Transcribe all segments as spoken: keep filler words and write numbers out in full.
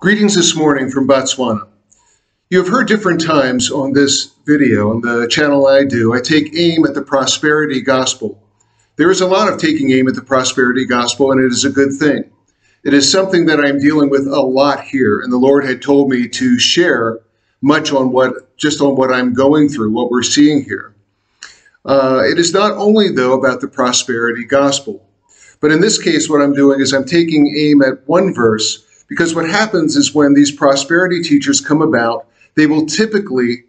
Greetings this morning from Botswana. You have heard different times on this video, on the channel I do, I take aim at the prosperity gospel. There is a lot of taking aim at the prosperity gospel, and it is a good thing. It is something that I'm dealing with a lot here, and the Lord had told me to share much on what, just on what I'm going through, what we're seeing here. Uh, it is not only, though, about the prosperity gospel, but in this case, what I'm doing is I'm taking aim at one verse. Because what happens is when these prosperity teachers come about, they will typically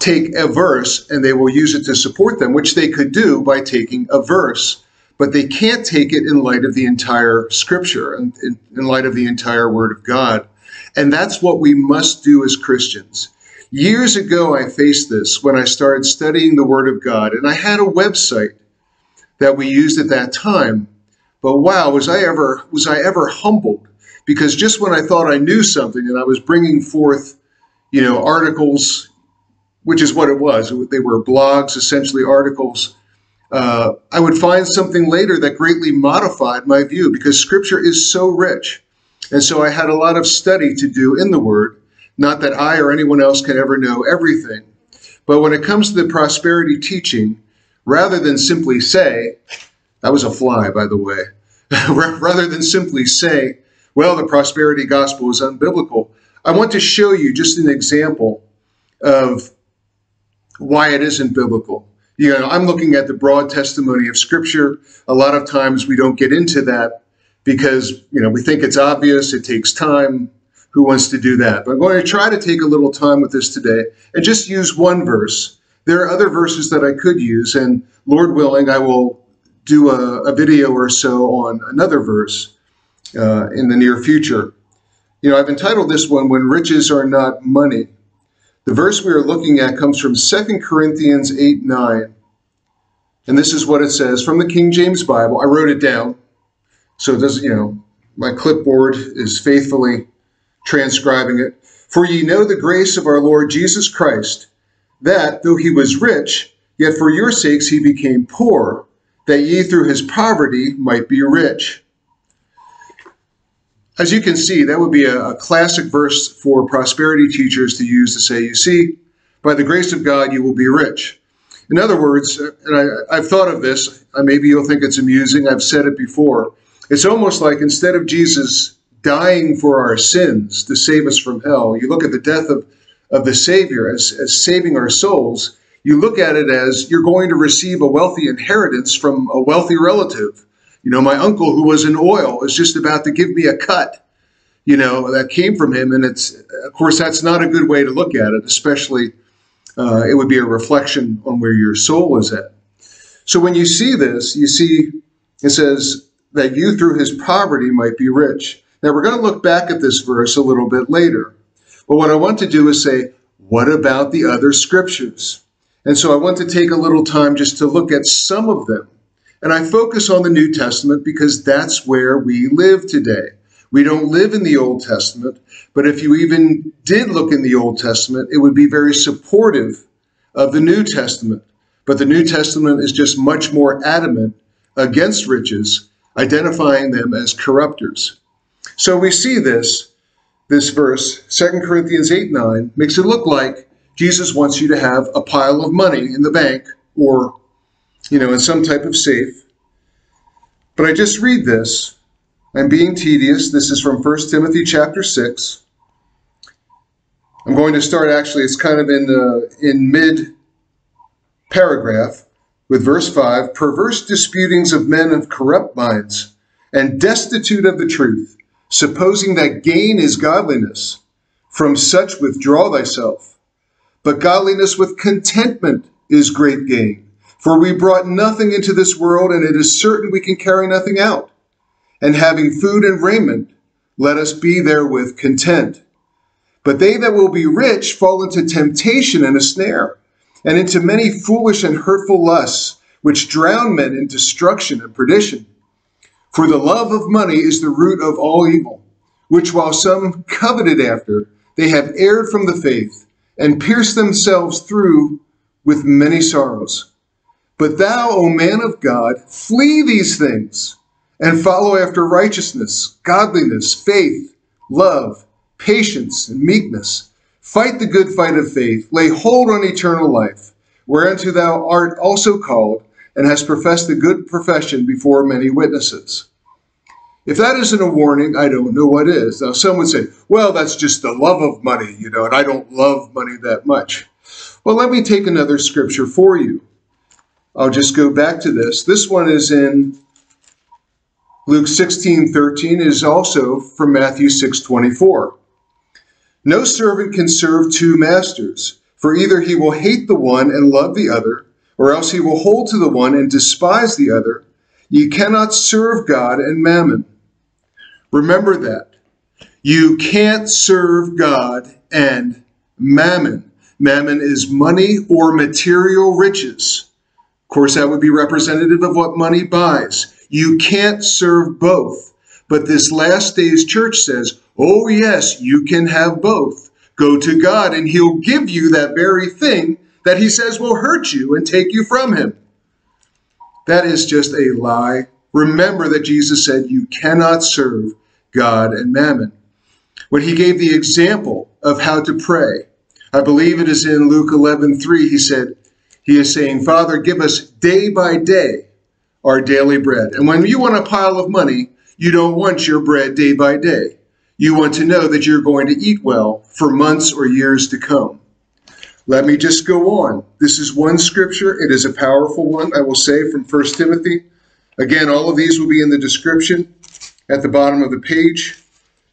take a verse and they will use it to support them, which they could do by taking a verse, but they can't take it in light of the entire scripture and in, in light of the entire word of God. And that's what we must do as Christians. Years ago, I faced this when I started studying the word of God, and I had a website that we used at that time, but wow, was I ever, was I ever humbled. Because just when I thought I knew something and I was bringing forth, you know, articles, which is what it was, they were blogs, essentially articles, uh, I would find something later that greatly modified my view because scripture is so rich. And so I had a lot of study to do in the word, not that I or anyone else can ever know everything. But when it comes to the prosperity teaching, rather than simply say, that was a fly, by the way, rather than simply say, well, the prosperity gospel is unbiblical. I want to show you just an example of why it isn't biblical. You know, I'm looking at the broad testimony of scripture. A lot of times we don't get into that because, you know, we think it's obvious, it takes time. Who wants to do that? But I'm going to try to take a little time with this today and just use one verse. There are other verses that I could use, and Lord willing, I will do a, a video or so on another verse. Uh, in the near future. You know, I've entitled this one, When Riches Are Not Money. The verse we are looking at comes from Second Corinthians eight nine. And this is what it says from the King James Bible. I wrote it down. So it doesn't, you know, my clipboard is faithfully transcribing it. For ye know the grace of our Lord Jesus Christ, that though he was rich, yet for your sakes he became poor, that ye through his poverty might be rich. As you can see, that would be a, a classic verse for prosperity teachers to use to say, you see, by the grace of God, you will be rich. In other words, and I, I've thought of this, maybe you'll think it's amusing, I've said it before, it's almost like instead of Jesus dying for our sins to save us from hell, you look at the death of, of the Savior as, as saving our souls, you look at it as you're going to receive a wealthy inheritance from a wealthy relative. You know, my uncle who was in oil is just about to give me a cut, you know, that came from him. And it's, of course, that's not a good way to look at it, especially uh, it would be a reflection on where your soul is at. So when you see this, you see it says that you through his poverty might be rich. Now, we're going to look back at this verse a little bit later. But what I want to do is say, what about the other scriptures? And so I want to take a little time just to look at some of them. And I focus on the New Testament because that's where we live today. We don't live in the Old Testament, but if you even did look in the Old Testament, it would be very supportive of the New Testament. But the New Testament is just much more adamant against riches, identifying them as corrupters. So we see this, this verse, Second Corinthians eight nine, makes it look like Jesus wants you to have a pile of money in the bank or you know, in some type of safe. But I just read this. I'm being tedious. This is from First Timothy chapter six. I'm going to start, actually, it's kind of in, uh, in mid-paragraph with verse five. Perverse disputings of men of corrupt minds and destitute of the truth, supposing that gain is godliness. From such withdraw thyself. But godliness with contentment is great gain. For we brought nothing into this world, and it is certain we can carry nothing out. And having food and raiment, let us be therewith content. But they that will be rich fall into temptation and a snare, and into many foolish and hurtful lusts, which drown men in destruction and perdition. For the love of money is the root of all evil, which while some coveted after, they have erred from the faith, and pierced themselves through with many sorrows. But thou, O man of God, flee these things, and follow after righteousness, godliness, faith, love, patience and meekness. Fight the good fight of faith. Lay hold on eternal life, whereunto thou art also called, and hast professed the good profession before many witnesses. If that isn't a warning, I don't know what is. Now, some would say, well, that's just the love of money, you know, and I don't love money that much. Well, let me take another scripture for you. I'll just go back to this. This one is in Luke sixteen thirteen. It is also from Matthew six twenty-four. No servant can serve two masters, for either he will hate the one and love the other, or else he will hold to the one and despise the other. You cannot serve God and mammon. Remember that. You can't serve God and mammon. Mammon is money or material riches. Of course, that would be representative of what money buys. You can't serve both. But this last day's church says, oh yes, you can have both. Go to God and he'll give you that very thing that he says will hurt you and take you from him. That is just a lie. Remember that Jesus said you cannot serve God and mammon. When he gave the example of how to pray, I believe it is in Luke eleven three, he said, he is saying, Father, give us day by day our daily bread. And when you want a pile of money, you don't want your bread day by day. You want to know that you're going to eat well for months or years to come. Let me just go on. This is one scripture. It is a powerful one, I will say, from First Timothy. Again, all of these will be in the description at the bottom of the page.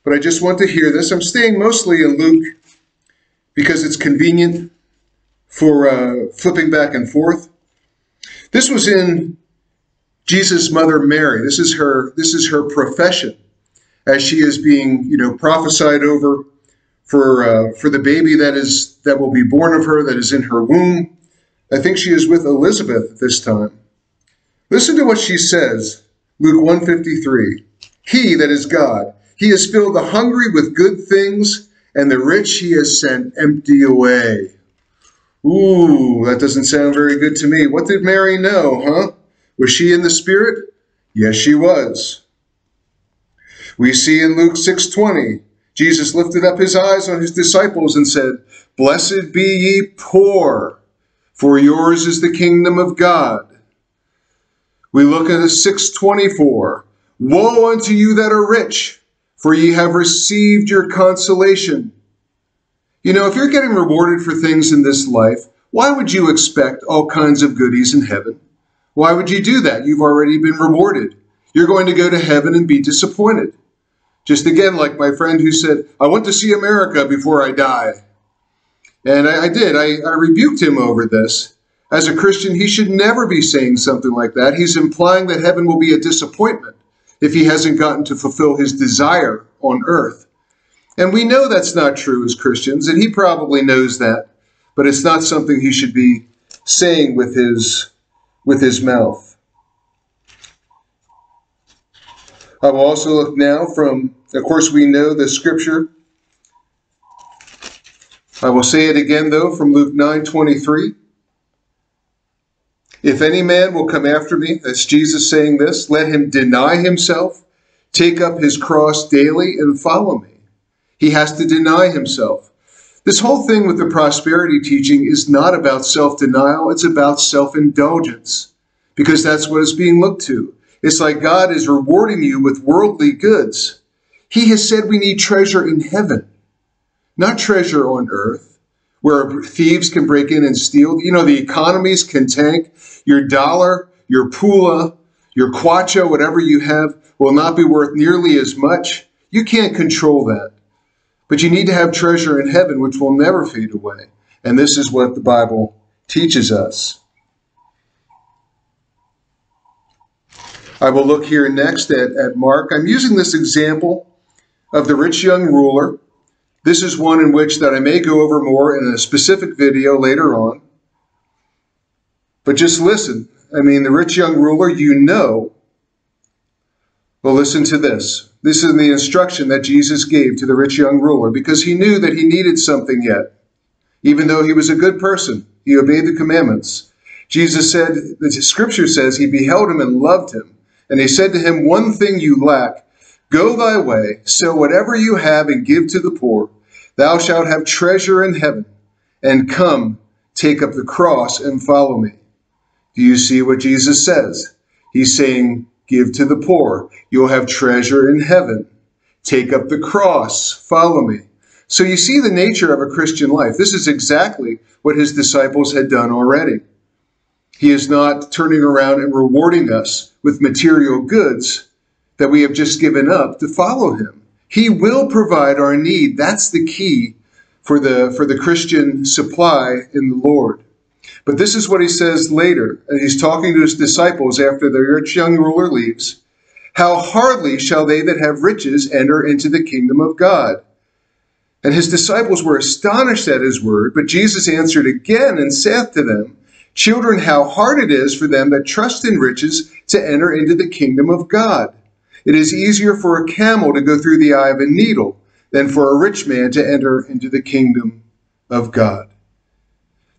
But I just want to hear this. I'm staying mostly in Luke because it's convenient for uh, flipping back and forth. This was in Jesus' mother Mary. This is her, this is her profession as she is being, you know, prophesied over for uh, for the baby that is that will be born of her, that is in her womb. I think she is with Elizabeth at this time. Listen to what she says, Luke one fifty-three. He, that is God, he has filled the hungry with good things, and the rich he has sent empty away. Ooh, that doesn't sound very good to me. What did Mary know, huh? Was she in the Spirit? Yes, she was. We see in Luke six twenty, Jesus lifted up his eyes on his disciples and said, Blessed be ye poor, for yours is the kingdom of God. We look at six twenty-four. Woe unto you that are rich, for ye have received your consolation. You know, if you're getting rewarded for things in this life, why would you expect all kinds of goodies in heaven? Why would you do that? You've already been rewarded. You're going to go to heaven and be disappointed. Just again, like my friend who said, I want to see America before I die. And I, I did. I, I rebuked him over this. As a Christian, he should never be saying something like that. He's implying that heaven will be a disappointment if he hasn't gotten to fulfill his desire on earth. And we know that's not true as Christians, and he probably knows that, but it's not something he should be saying with his, with his mouth. I will also look now from, of course, we know the scripture. I will say it again, though, from Luke nine twenty-three. If any man will come after me, that's Jesus saying this, let him deny himself, take up his cross daily, and follow me. He has to deny himself. This whole thing with the prosperity teaching is not about self-denial. It's about self-indulgence, because that's what is being looked to. It's like God is rewarding you with worldly goods. He has said we need treasure in heaven, not treasure on earth, where thieves can break in and steal. You know, the economies can tank. Your dollar, your pula, your kwacha, whatever you have, will not be worth nearly as much. You can't control that. But you need to have treasure in heaven, which will never fade away. And this is what the Bible teaches us. I will look here next at, at Mark. I'm using this example of the rich young ruler. This is one in which that I may go over more in a specific video later on. But just listen. I mean, the rich young ruler, you know. Well, listen to this. This is the instruction that Jesus gave to the rich young ruler, because he knew that he needed something yet. Even though he was a good person, he obeyed the commandments. Jesus said, the scripture says, he beheld him and loved him. And he said to him, one thing you lack, Go thy way, sell whatever you have and give to the poor. Thou shalt have treasure in heaven. And come, take up the cross and follow me. Do you see what Jesus says? He's saying, give to the poor. You'll have treasure in heaven. Take up the cross. Follow me. So you see the nature of a Christian life. This is exactly what his disciples had done already. He is not turning around and rewarding us with material goods that we have just given up to follow him. He will provide our need. That's the key for the, for the Christian supply in the Lord. But this is what he says later, and he's talking to his disciples after the rich young ruler leaves. How hardly shall they that have riches enter into the kingdom of God? And his disciples were astonished at his word, but Jesus answered again and saith to them, Children, how hard it is for them that trust in riches to enter into the kingdom of God. It is easier for a camel to go through the eye of a needle than for a rich man to enter into the kingdom of God.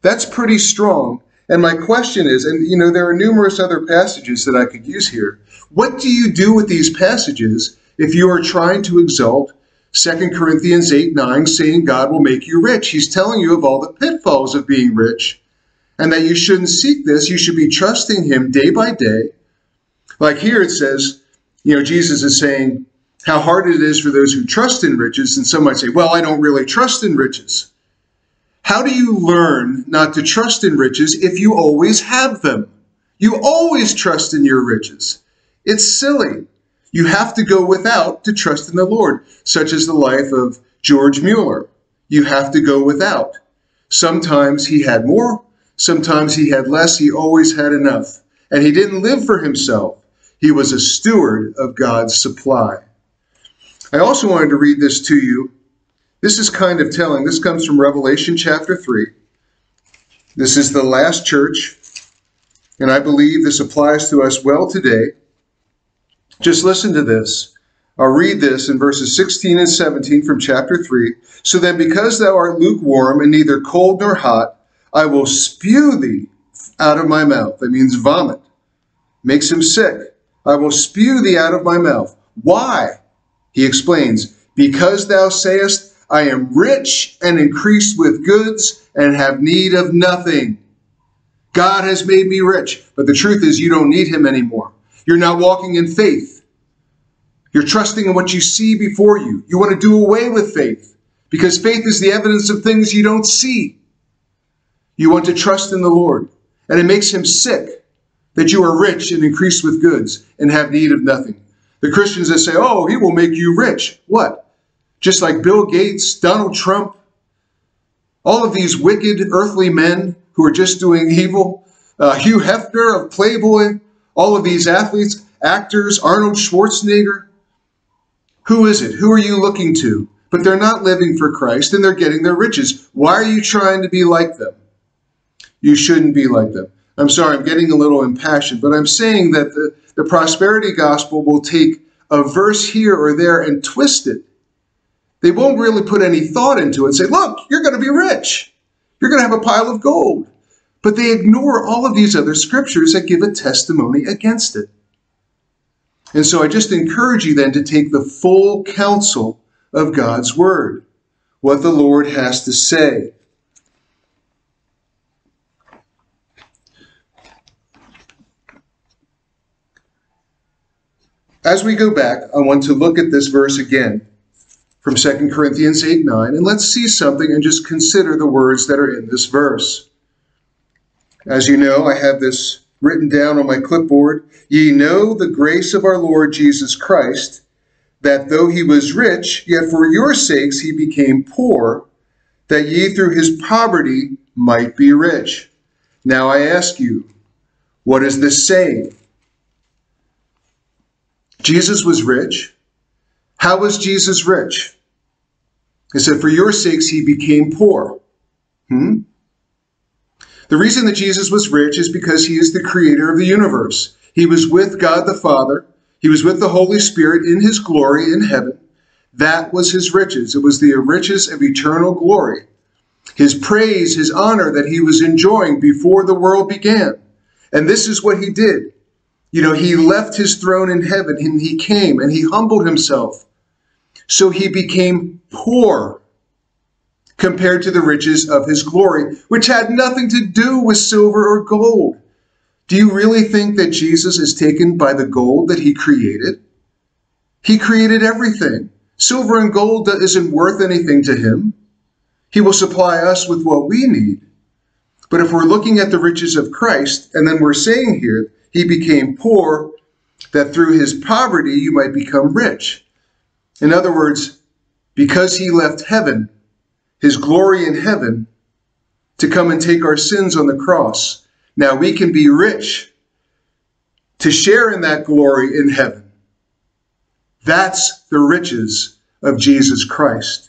That's pretty strong. And my question is, and you know, there are numerous other passages that I could use here. What do you do with these passages if you are trying to exalt Second Corinthians eight nine, saying God will make you rich? He's telling you of all the pitfalls of being rich and that you shouldn't seek this. You should be trusting him day by day. Like here it says, you know, Jesus is saying how hard it is for those who trust in riches. And some might say, well, I don't really trust in riches. How do you learn not to trust in riches if you always have them? You always trust in your riches. It's silly. You have to go without to trust in the Lord, such as the life of George Mueller. You have to go without. Sometimes he had more, sometimes he had less. He always had enough. And he didn't live for himself. He was a steward of God's supply. I also wanted to read this to you. This is kind of telling. This comes from Revelation chapter three. This is the last church, and I believe this applies to us well today. Just listen to this. I'll read this in verses sixteen and seventeen from chapter three. So then, because thou art lukewarm and neither cold nor hot, I will spew thee out of my mouth. That means vomit. Makes him sick. I will spew thee out of my mouth. Why? He explains, because thou sayest, I am rich and increased with goods and have need of nothing. God has made me rich. But the truth is, you don't need him anymore. You're not walking in faith. You're trusting in what you see before you. You want to do away with faith because faith is the evidence of things you don't see. You want to trust in the Lord, and it makes him sick that you are rich and increased with goods and have need of nothing. The Christians that say, oh, he will make you rich. What? Just like Bill Gates, Donald Trump, all of these wicked earthly men who are just doing evil, uh, Hugh Hefner of Playboy, all of these athletes, actors, Arnold Schwarzenegger. Who is it? Who are you looking to? But they're not living for Christ and they're getting their riches. Why are you trying to be like them? You shouldn't be like them. I'm sorry, I'm getting a little impassioned, but I'm saying that the, the prosperity gospel will take a verse here or there and twist it. They won't really put any thought into it and say, look, you're going to be rich. You're going to have a pile of gold. But they ignore all of these other scriptures that give a testimony against it. And so I just encourage you then to take the full counsel of God's word, what the Lord has to say. As we go back, I want to look at this verse again from Second Corinthians eight nine, and let's see something and just consider the words that are in this verse. As you know, I have this written down on my clipboard. Ye know the grace of our Lord Jesus Christ, that though he was rich, yet for your sakes he became poor, that ye through his poverty might be rich. Now I ask you, what is this saying? Jesus was rich. How was Jesus rich? It said, for your sakes he became poor. Hmm? The reason that Jesus was rich is because he is the creator of the universe. He was with God the Father. He was with the Holy Spirit in his glory in heaven. That was his riches. It was the riches of eternal glory. His praise, his honor that he was enjoying before the world began. And this is what he did. You know, he left his throne in heaven and he came and he humbled himself. So he became poor compared to the riches of his glory, which had nothing to do with silver or gold. Do you really think that Jesus is taken by the gold that he created? He created everything. Silver and gold isn't worth anything to him. He will supply us with what we need. But if we're looking at the riches of Christ, and then we're saying here, he became poor, that through his poverty you might become rich. In other words, because he left heaven, his glory in heaven, to come and take our sins on the cross, now we can be rich to share in that glory in heaven. That's the riches of Jesus Christ.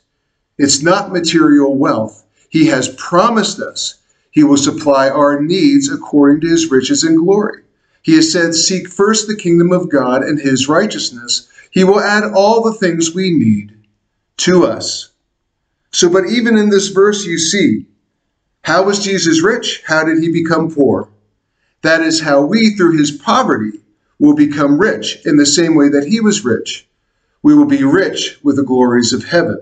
It's not material wealth. He has promised us he will supply our needs according to his riches and glory. He has said, seek first the kingdom of God and his righteousness. He will add all the things we need to us. So, but even in this verse, you see, how was Jesus rich? How did he become poor? That is how we, through his poverty, will become rich in the same way that he was rich. We will be rich with the glories of heaven.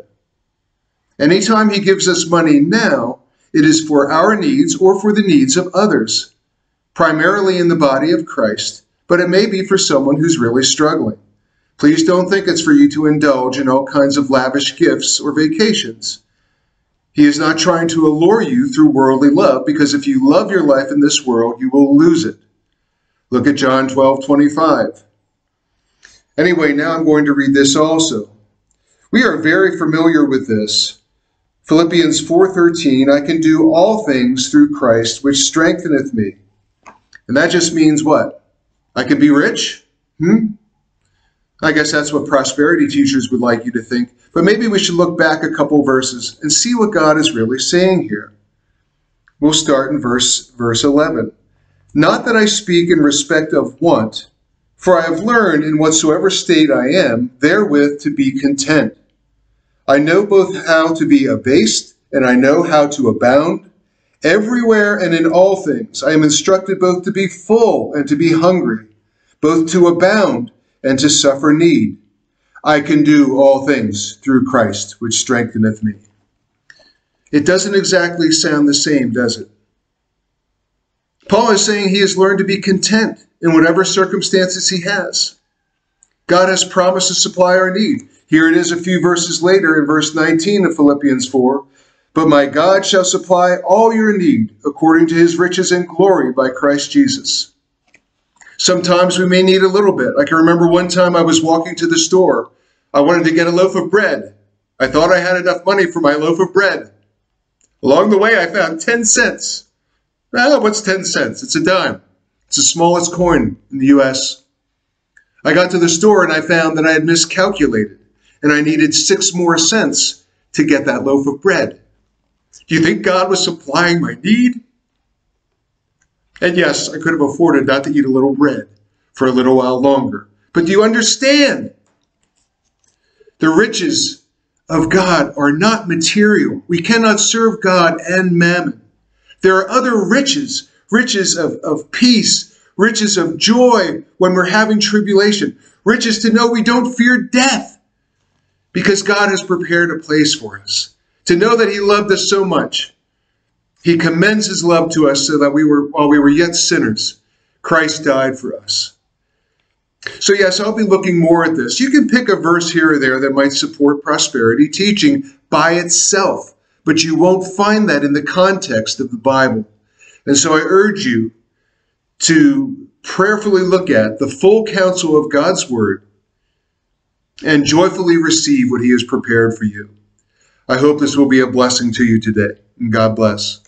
Anytime he gives us money now, it is for our needs or for the needs of others, primarily in the body of Christ, but it may be for someone who's really struggling. Please don't think it's for you to indulge in all kinds of lavish gifts or vacations. He is not trying to allure you through worldly love, because if you love your life in this world, you will lose it. Look at John twelve twenty-five. Anyway, now I'm going to read this also. We are very familiar with this. Philippians four thirteen, I can do all things through Christ, which strengtheneth me. And that just means what? I can be rich? Hmm? I guess that's what prosperity teachers would like you to think. But maybe we should look back a couple verses and see what God is really saying here. We'll start in verse, verse eleven. Not that I speak in respect of want, for I have learned in whatsoever state I am, therewith to be content. I know both how to be abased, and I know how to abound. Everywhere and in all things I am instructed both to be full and to be hungry, both to abound and to suffer need. I can do all things through Christ, which strengtheneth me. It doesn't exactly sound the same, does it? Paul is saying he has learned to be content in whatever circumstances he has. God has promised to supply our need. Here it is a few verses later in verse nineteen of Philippians four. But my God shall supply all your need according to his riches and glory by Christ Jesus. Sometimes we may need a little bit. I can remember one time I was walking to the store. I wanted to get a loaf of bread. I thought I had enough money for my loaf of bread. Along the way, I found ten cents. Ah, what's ten cents? It's a dime. It's the smallest coin in the U S I got to the store and I found that I had miscalculated and I needed six more cents to get that loaf of bread. Do you think God was supplying my need? And yes, I could have afforded not to eat a little bread for a little while longer. But do you understand? The riches of God are not material. We cannot serve God and mammon. There are other riches, riches of, of peace, riches of joy when we're having tribulation, riches to know we don't fear death because God has prepared a place for us. To know that he loved us so much. He commends his love to us so that we were, while we were yet sinners, Christ died for us. So yes, I'll be looking more at this. You can pick a verse here or there that might support prosperity teaching by itself, but you won't find that in the context of the Bible. And so I urge you to prayerfully look at the full counsel of God's word and joyfully receive what he has prepared for you. I hope this will be a blessing to you today. And God bless.